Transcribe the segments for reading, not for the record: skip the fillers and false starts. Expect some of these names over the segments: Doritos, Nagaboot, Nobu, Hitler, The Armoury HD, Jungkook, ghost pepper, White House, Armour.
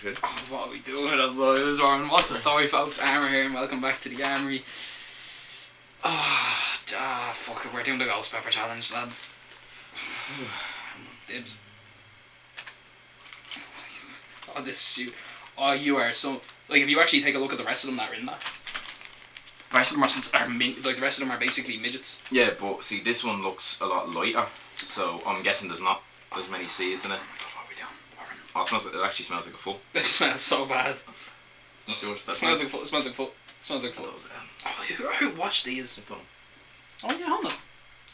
Shit. What are we doing with our lives, Warren? What's the story, folks? Armour here, and welcome back to the Armoury. Ah, oh, fuck it, we're doing the Ghost Pepper Challenge, lads. Dibs. Oh, this suit. Oh, you are so... Like, if you actually take a look at the rest of them that are in that. The rest of them are, like, the rest of them are basically midgets. Yeah, but see, this one looks a lot lighter, so I'm guessing there's not as many seeds in it. Oh, it actually smells like a foot. It smells so bad. It's not yours, that smells like a foot, smells like a foot, smells like a foot. Oh, who watched these? Oh yeah, hold on.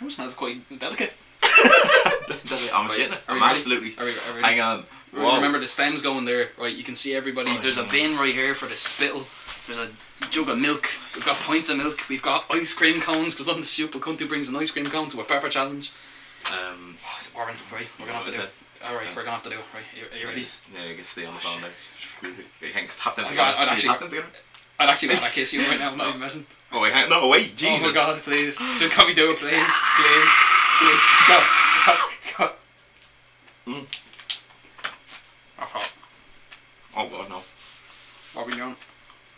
It smells quite delicate. I'm shitting it. I'm absolutely. Hang on. Whoa. Remember the stems going there, right? You can see everybody. Oh, there's a bin right here for the spittle. There's a jug of milk. We've got pints of milk. We've got ice cream cones, because I'm the stupid cunt who brings an ice cream cone to a pepper challenge. Warren, right? We're gonna have to do it. Alright, we're gonna have to do it. Right, are you ready? Yeah, you can stay on the phone next. I'd actually want to kiss you right now, I'm not even messing. Oh, wait, hang on. No, wait, Jesus. Oh my god, please. Just can we do it, please? Please. Please. Go. Go. Go. Mm. Oh god, no. What are we doing?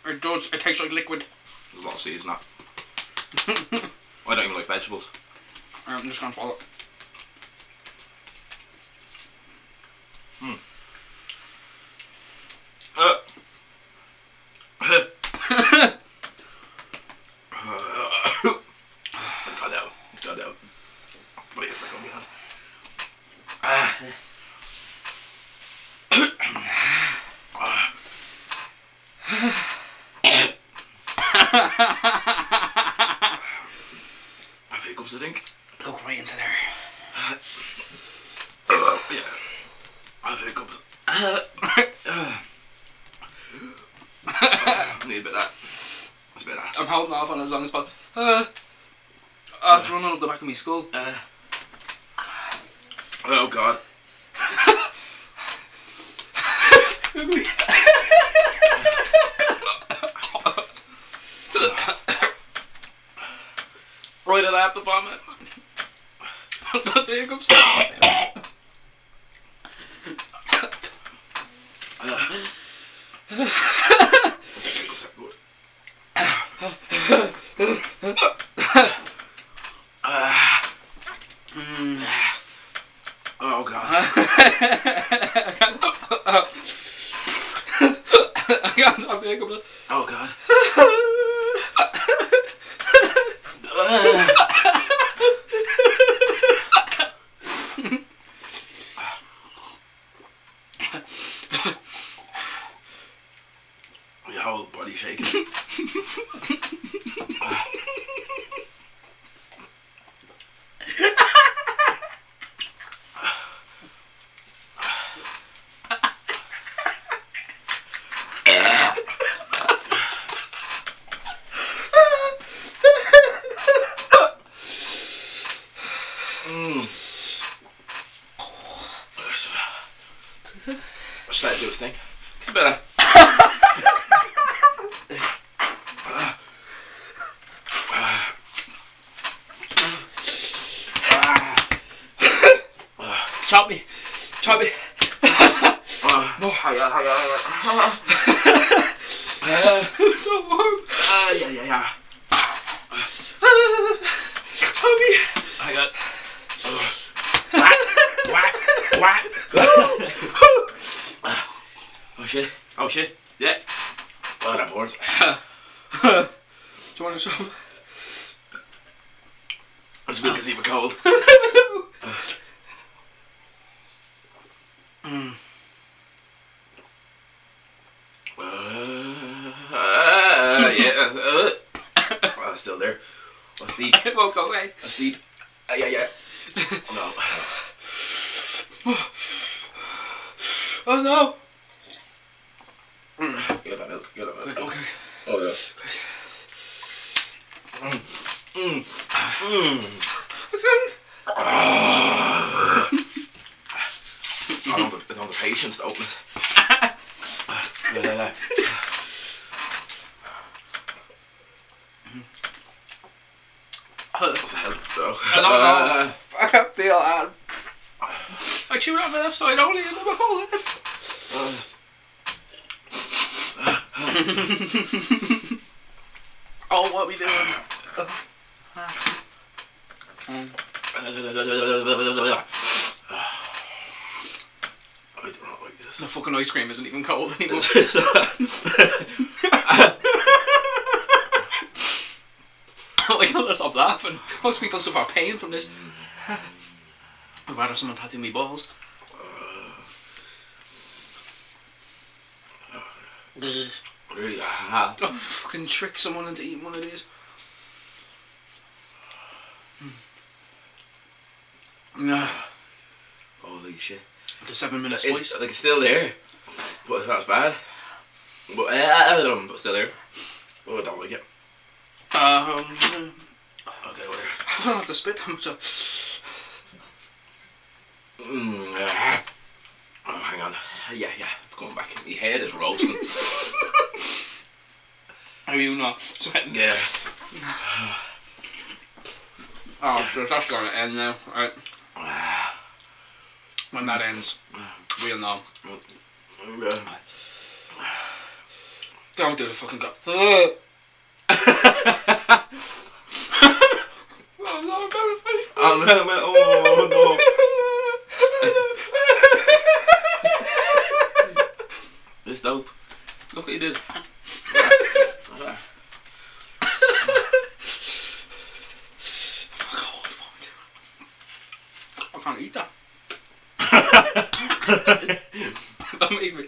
It does. It tastes like liquid. There's a lot of seeds in that. I don't even like vegetables. Alright, I'm just gonna swallow it. Hmm. It's got out. It's got out. But it's like on the hand. I feel cups, I think. Look right into there. Yeah. Need a bit of that. That's a bit of that. I'm holding off on it as long as possible. It's running up the back of my skull. Oh god. Right at half the vomit. I've got the hiccups. Oh god. I can't stop the hiccups. Oh god. Your whole body shaking. What should I do with this thing? It's better. Chop me. Chop me. No, hang on. It's so warm. Yeah. Chop me. Hang on. What? Oh shit. Yeah. Well, that boards. Do you want to chop? This milk is even cold. Oh, it's still there. Oh, it's deep. It won't go away. It's deep. Yeah. Oh no. Oh no. Get that milk. Quick. Okay. Oh yeah. Quick. I don't have the patience to open it. What the hell? I don't know. I can't feel that. I chewed on the left side only and I'm a whole left. Oh, what we doing? I do not like this. The fucking ice cream isn't even cold anymore. I can't stop laughing. Most people suffer pain from this. I'd rather someone tattoo me balls. I'll fucking trick someone into eating one of these. Holy shit. The 7 minutes voice. Like, it's still there. But it's not as bad. But still there. Oh, I don't like it. Okay, whatever. I don't have to spit that much up. Oh, hang on. Yeah, it's going back. My head is roasting. Are you not sweating? Yeah. So that's gonna end now, right? When that ends, we'll know. Don't do the fucking gut. No. It's dope. Look what he did. I can't eat that. That made me.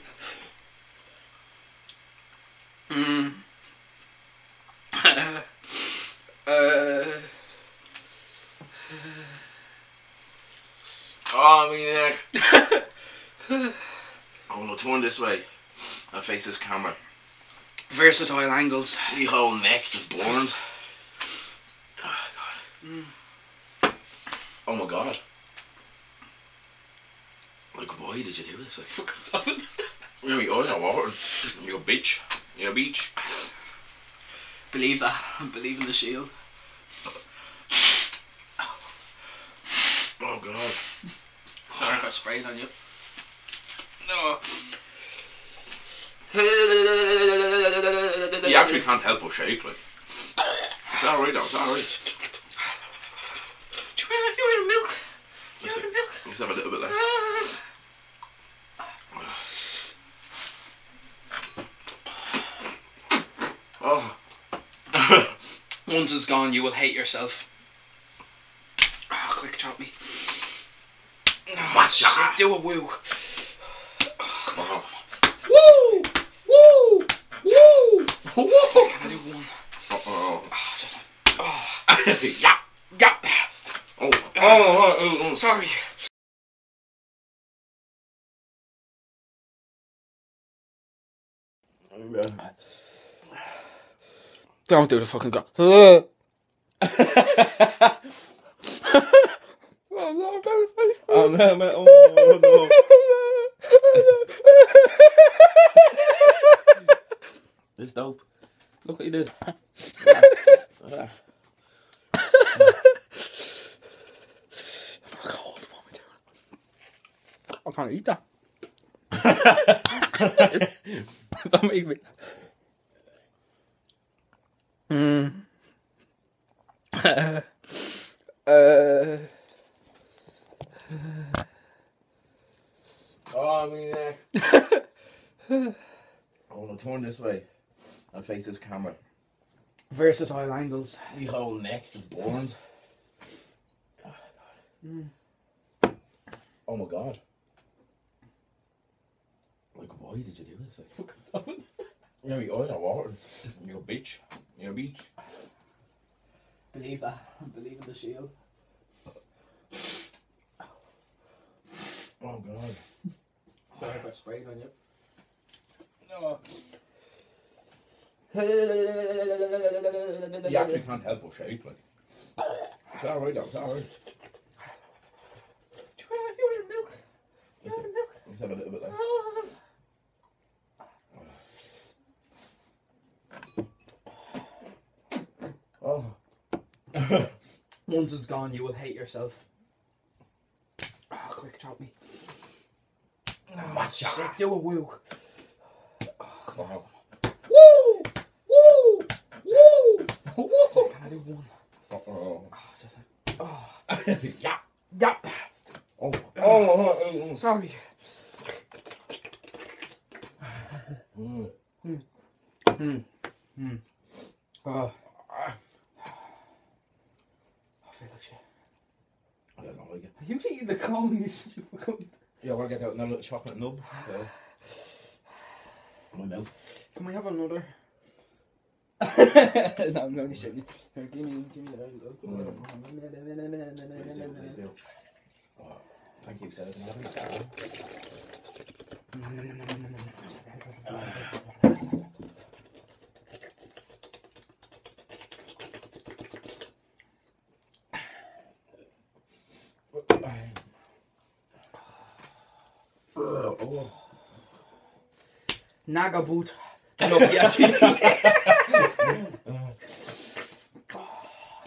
Oh, my neck. I want to turn this way and face this camera. Versatile angles. The whole neck just burned. Oh, God. Oh, my God. Like, why did you do this? Like, fucking stop it. You're not watering. You're a bitch. You're a beach. Believe that. Believe in the shield. Oh, God. Sorry if I sprayed on you. No. You actually can't help but shake, like. It's alright, though. It's alright. Do you want milk? Do you want milk? Let's have a little bit less. Oh. Once it's gone, you will hate yourself. Oh, quick, chop me. What's that? Do a woo. Oh, come on. Woo! Woo! Woo! Woo! Can I do one? Yeah! Yeah! Oh. Sorry. Don't do the fucking gut. Oh no. This dope. Look what he did. I can't eat that. That made me. Oh, my neck. I want to turn this way and face this camera. Versatile angles. The whole neck just burned. Oh, God. Oh, my God. Like, why did you do this? Like, fucking stop it. You're oil or water. You're a bitch. You're a beach. Believe that. Believe in the shield. Oh, God. Sorry if I sprayed on you. No. You actually can't help but shake, like. It's alright, though. It's alright. Do you want milk? Let's have a little bit less. Oh. Once it's gone, you will hate yourself. Oh, quick, chop me. No, do a woo. Oh, come on. Woo! Woo! Woo! Woo! Can I do one? Uh-oh. Oh, yeah. Yeah. Oh. Oh. Sorry. Mm. Mm. Mm. Mm. I feel like shit. I don't know what I get. You eat the corn, you stupid cunt. Yeah, I want to get out another little chocolate nub. My mouth. Can we have another? No, I'm only shitting you. Here, give me the little. Oh, thank you, sir. Nagaboot.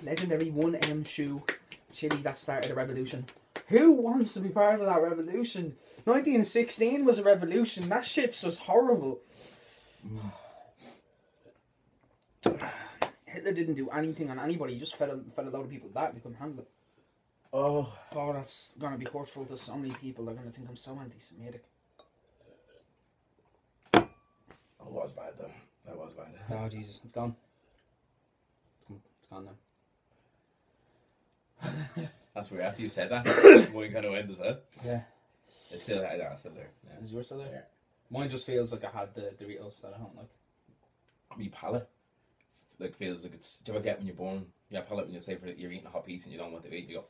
Legendary 1M shoe. Chile that started a revolution. Who wants to be part of that revolution? 1916 was a revolution. That shit's just horrible. Hitler didn't do anything on anybody. He just fed a load of people that and they couldn't handle it. Oh, that's gonna be hurtful to so many people. They're gonna think I'm so anti-Semitic. It was bad though. That was bad. Oh Jesus, it's gone. It's gone now. That's weird. After you said that, mine kind of went as well. Yeah. It's still, no, it's still there. Yeah. Is yours still there? Yeah. Mine just feels like I had the Doritos that I don't like. My palate, like, feels like it's. Do you ever get when you're born? Your palate, when you say for you're eating a hot piece and you don't want to eat, you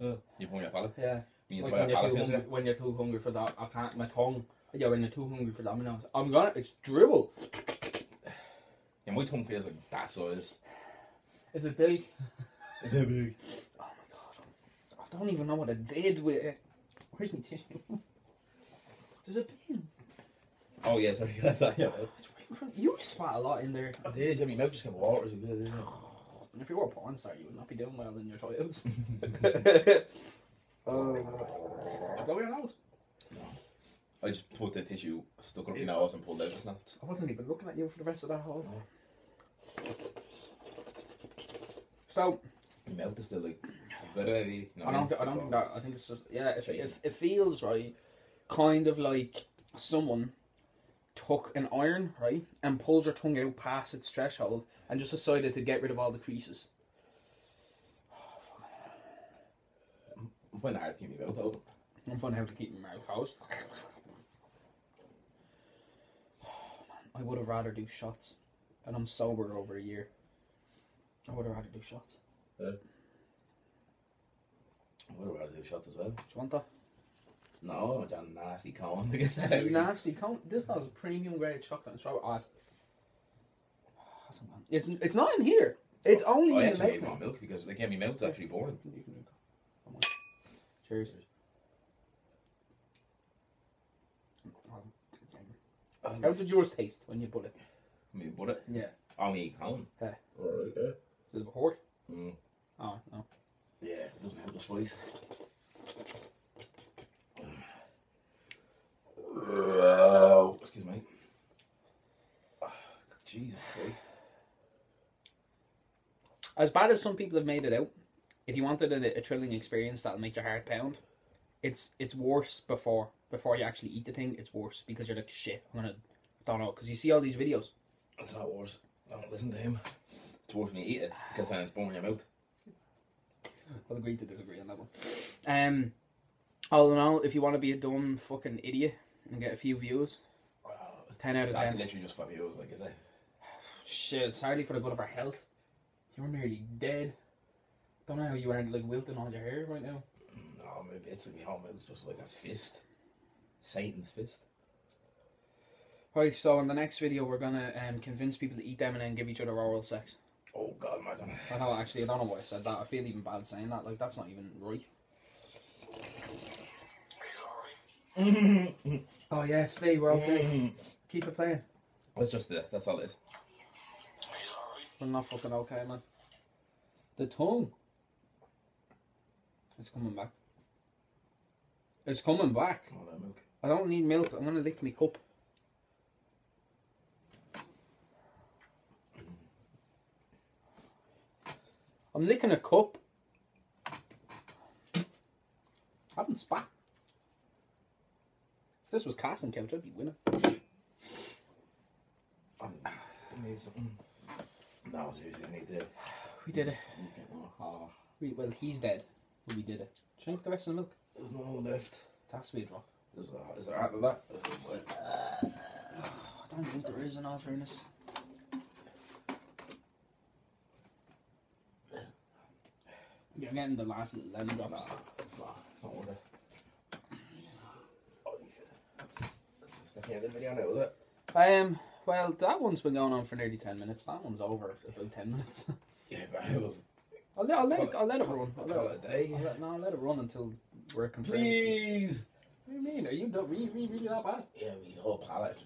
go. You burn your palate. Yeah. Like when you're too hungry for that, I can't. My tongue. Yeah, when you're too hungry for Domino's. I'm gonna, it's dribble. Yeah, my tongue feels like that size. Is it big? Is it big? Oh my god. I don't even know what I did with it. Where's my tissue? There's a bin. Oh yeah, sorry. Yeah, that, yeah. It's right in front. You spat a lot in there. I did, yeah, my mouth just got water. So good, and if you were a porn star, you would not be doing well in your toilets. Go with your nose. I just put the tissue, stuck it up your nose and pulled out the snaps. I wasn't even looking at you for the rest of that whole time. So your mouth is still like, I don't think that, I think it's just, yeah, it feels right, kind of like someone took an iron, right, and pulled your tongue out past its threshold and just decided to get rid of all the creases. I'm finding it hard to keep my mouth open. I'm finding out how to keep my mouth closed. I would have rather do shots, and I'm sober over a year. I would have rather do shots. Yeah. I would have rather do shots as well. Do you want that? No, I want that nasty cone. Nasty cone? This has premium grade chocolate and strawberry. Oh, it's not in here. It's only in the milk. I actually made my milk because they gave me milk. It's actually boring. You can drink that. Cheers. How did yours taste when you put it? When you put it? Yeah. I mean, cone. Yeah. Right, yeah. Is it a hort? Mm. Oh, no. Yeah, it doesn't help the spice. Excuse me. Oh, Jesus Christ. As bad as some people have made it out, if you wanted a thrilling experience that'll make your heart pound, it's worse before. Before you actually eat the thing, it's worse because you're like, shit, I don't know, because you see all these videos. It's not worse. Don't listen to him. It's worse when you eat it because then it's born in your mouth. I'll agree to disagree on that one. All in all, if you want to be a dumb fucking idiot and get a few views, 10 out of 10. That's literally just 5 views, like, is it? Shit, sadly for the good of our health, you're nearly dead. Don't know how you aren't like wilting all your hair right now. No, maybe it's in my home. It's just like a fist. Satan's fist. Right, so in the next video we're gonna convince people to eat them and then give each other oral sex. Oh god, my god. I know, actually, I don't know why I said that. I feel even bad saying that. Like, that's not even right. He's alright. Oh yeah, stay, we're okay. Keep it playing. That's just it. That's all it is. He's alright. We're not fucking okay, man. The tongue. It's coming back. It's coming back. Oh, that milk. I don't need milk. I'm going to lick my cup. I'm licking a cup. I haven't spat. If this was casting couch, I'd be winning. I need something. That was easy. I need it. We did it. Well, he's dead. We did it. Drink the rest of the milk. There's no more left. That has to be a drop. Is there after that? I don't think there is, in all fairness. You're getting the last little lemon drops. It's not worth it. Holy shit. That's just the end of the video now, was it? Well, that one's been going on for nearly 10 minutes. That one's over about 10 minutes. Yeah, but I was... I'll let it run. I'll let it run until we're confirmed. Please! What do you mean? Are you not really that bad? Yeah, my whole palate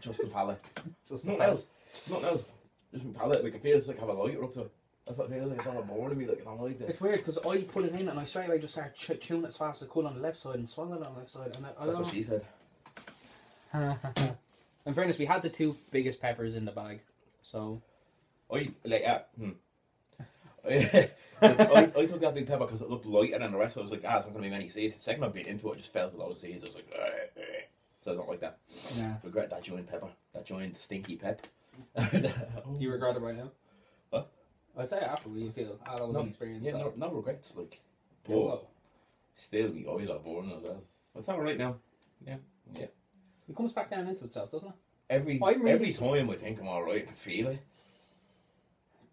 just... Just the palate. Just the palate. Nothing else. Just my palate. Like, it feels like I have a lighter up to it. That's what it feels like. It's not boring to me. Like, I don't like that. It's weird, because I put it in and I straight away just started chewing it as fast as I could on the left side and swallowed it on the left side. And that's what she said. In fairness, we had the two biggest peppers in the bag. So, I took that big pepper because it looked light, and then the rest I was like, it's not going to be many seeds. The second I bit into it, I just felt a lot of seeds. I was like, so I don't like that. Nah. Regret that joint pepper, that joint stinky pep. Do you regret it right now? Huh? I'd say absolutely. You feel that was an experience. Yeah, no regrets. Like, but still, we always are born as well. It's all right now. Yeah. It comes back down into itself, doesn't it? Every time I think I'm alright, I can feel it.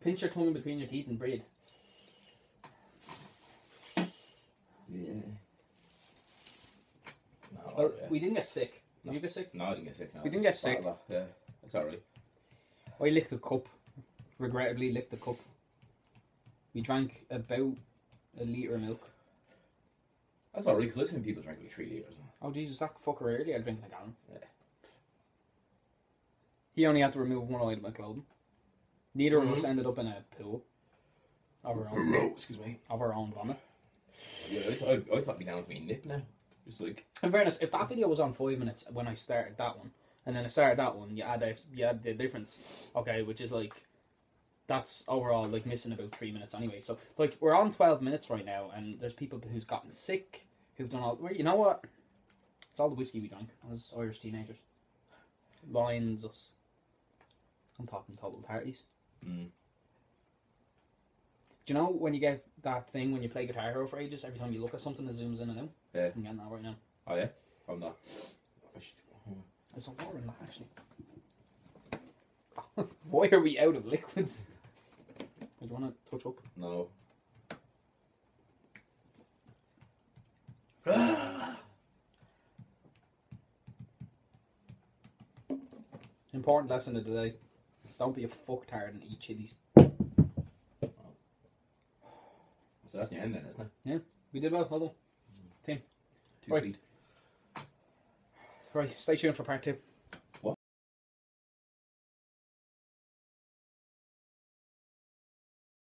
Pinch your tongue between your teeth and breathe. Yeah. We didn't get sick. Did you get sick? No, I didn't get sick. No, we didn't get sick. Yeah, it's alright. I licked the cup. Regrettably licked the cup. We drank about a litre of milk. That's alright, because listening people drink like 3 litres. Oh Jesus, that fucker earlier drinking a gallon. Yeah. He only had to remove one eye of my clothing. Neither of us ended up in a pool. Of our own. Excuse me. Of our own vomit. Yeah, I thought me down with me nip now. Just like. In fairness, if that video was on 5 minutes when I started that one, and then I started that one, you add the difference. Okay, which is like, that's overall like missing about 3 minutes anyway. So like we're on 12 minutes right now, and there's people who's gotten sick, who've done all. You know what? It's all the whiskey we drank as Irish teenagers. Lines us. I'm talking total parties. Do you know when you get that thing when you play Guitar Hero for ages, every time you look at something it zooms in and out? Yeah. I'm getting that right now. Oh yeah? I'm not. There's a lot in that actually. Why are we out of liquids? Do you want to touch up? No. Important lesson of the day. Don't be a fucktard and eat chilies. So that's the end then, isn't it? Yeah, we did well. Hold on. Tim. Too sweet. Right, stay tuned for part 2.